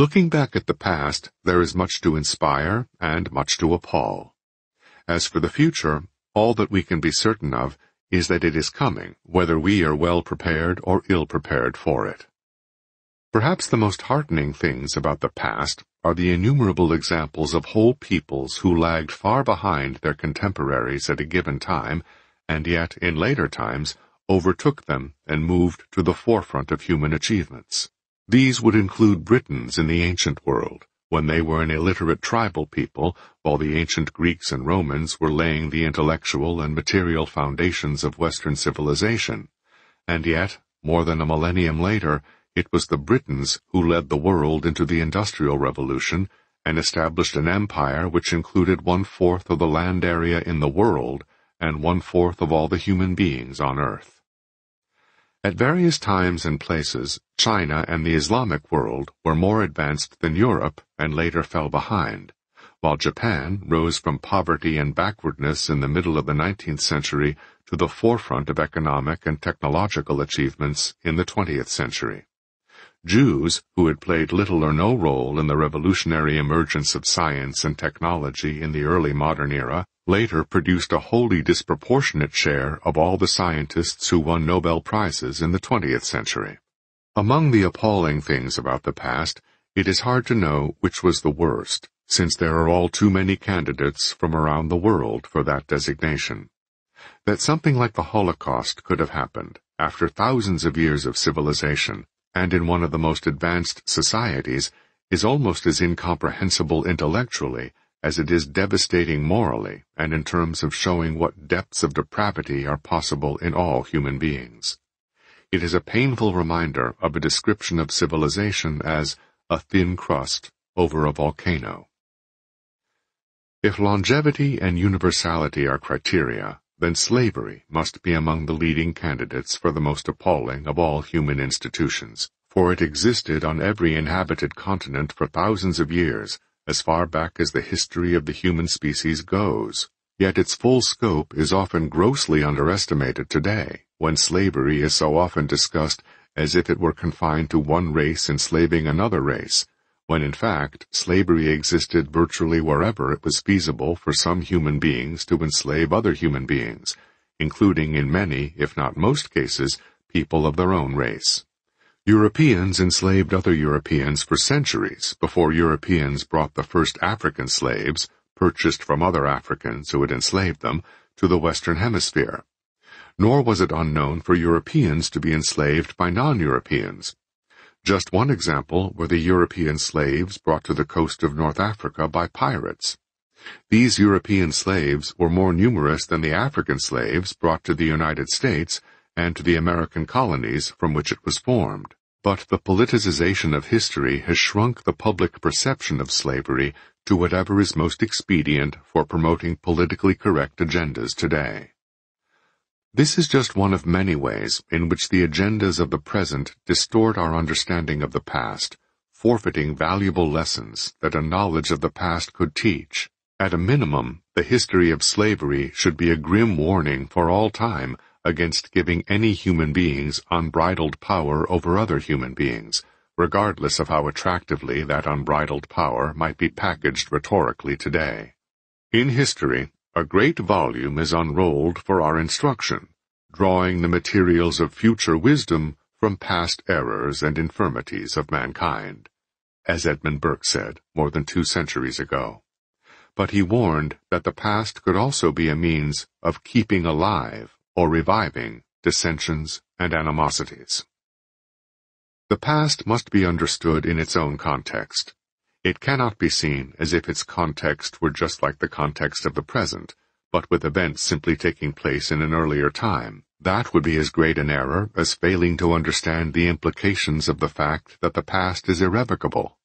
Looking back at the past, there is much to inspire and much to appall. As for the future, all that we can be certain of is that it is coming, whether we are well prepared or ill prepared for it. Perhaps the most heartening things about the past are the innumerable examples of whole peoples who lagged far behind their contemporaries at a given time, and yet, in later times, overtook them and moved to the forefront of human achievements. These would include Britons in the ancient world, when they were an illiterate tribal people, while the ancient Greeks and Romans were laying the intellectual and material foundations of Western civilization. And yet, more than a millennium later, it was the Britons who led the world into the Industrial Revolution and established an empire which included 1/4 of the land area in the world and 1/4 of all the human beings on earth. At various times and places, China and the Islamic world were more advanced than Europe and later fell behind, while Japan rose from poverty and backwardness in the middle of the 19th century to the forefront of economic and technological achievements in the 20th century. Jews, who had played little or no role in the revolutionary emergence of science and technology in the early modern era, later produced a wholly disproportionate share of all the scientists who won Nobel Prizes in the 20th century. Among the appalling things about the past, it is hard to know which was the worst, since there are all too many candidates from around the world for that designation. That something like the Holocaust could have happened, after thousands of years of civilization, and in one of the most advanced societies, is almost as incomprehensible intellectually as it is devastating morally and in terms of showing what depths of depravity are possible in all human beings. It is a painful reminder of a description of civilization as a thin crust over a volcano. If longevity and universality are criteria, then slavery must be among the leading candidates for the most appalling of all human institutions, for it existed on every inhabited continent for thousands of years, as far back as the history of the human species goes, yet its full scope is often grossly underestimated today, when slavery is so often discussed as if it were confined to one race enslaving another race, when in fact slavery existed virtually wherever it was feasible for some human beings to enslave other human beings, including in many, if not most cases, people of their own race. Europeans enslaved other Europeans for centuries before Europeans brought the first African slaves, purchased from other Africans who had enslaved them, to the Western Hemisphere. Nor was it unknown for Europeans to be enslaved by non-Europeans. Just one example were the European slaves brought to the coast of North Africa by pirates. These European slaves were more numerous than the African slaves brought to the United States and to the American colonies from which it was formed. But the politicization of history has shrunk the public perception of slavery to whatever is most expedient for promoting politically correct agendas today. This is just one of many ways in which the agendas of the present distort our understanding of the past, forfeiting valuable lessons that a knowledge of the past could teach. At a minimum, the history of slavery should be a grim warning for all time against giving any human beings unbridled power over other human beings, regardless of how attractively that unbridled power might be packaged rhetorically today. In history, a great volume is unrolled for our instruction, drawing the materials of future wisdom from past errors and infirmities of mankind, as Edmund Burke said more than 2 centuries ago. But he warned that the past could also be a means of keeping alive or reviving dissensions and animosities. The past must be understood in its own context. It cannot be seen as if its context were just like the context of the present, but with events simply taking place in an earlier time. That would be as great an error as failing to understand the implications of the fact that the past is irrevocable.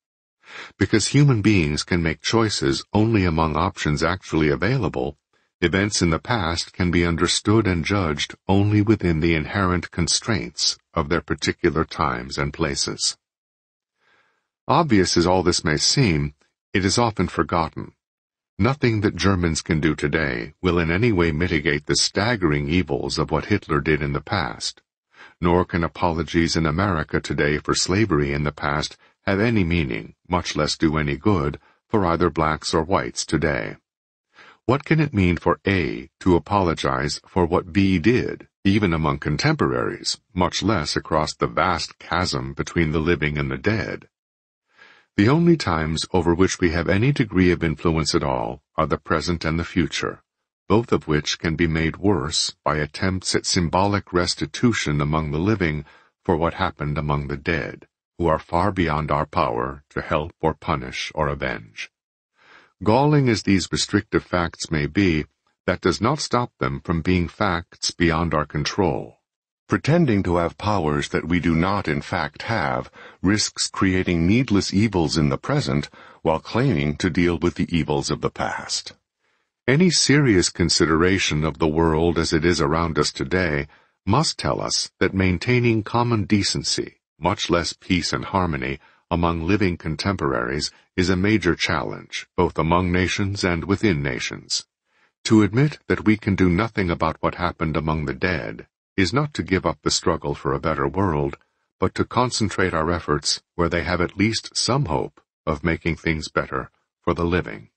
Because human beings can make choices only among options actually available, events in the past can be understood and judged only within the inherent constraints of their particular times and places. Obvious as all this may seem, it is often forgotten. Nothing that Germans can do today will in any way mitigate the staggering evils of what Hitler did in the past, nor can apologies in America today for slavery in the past have any meaning, much less do any good, for either blacks or whites today. What can it mean for A to apologize for what B did, even among contemporaries, much less across the vast chasm between the living and the dead? The only times over which we have any degree of influence at all are the present and the future, both of which can be made worse by attempts at symbolic restitution among the living for what happened among the dead, who are far beyond our power to help or punish or avenge. Galling as these restrictive facts may be, that does not stop them from being facts beyond our control. Pretending to have powers that we do not in fact have risks creating needless evils in the present while claiming to deal with the evils of the past. Any serious consideration of the world as it is around us today must tell us that maintaining common decency, much less peace and harmony, among living contemporaries is a major challenge, both among nations and within nations. To admit that we can do nothing about what happened among the dead is not to give up the struggle for a better world, but to concentrate our efforts where they have at least some hope of making things better for the living.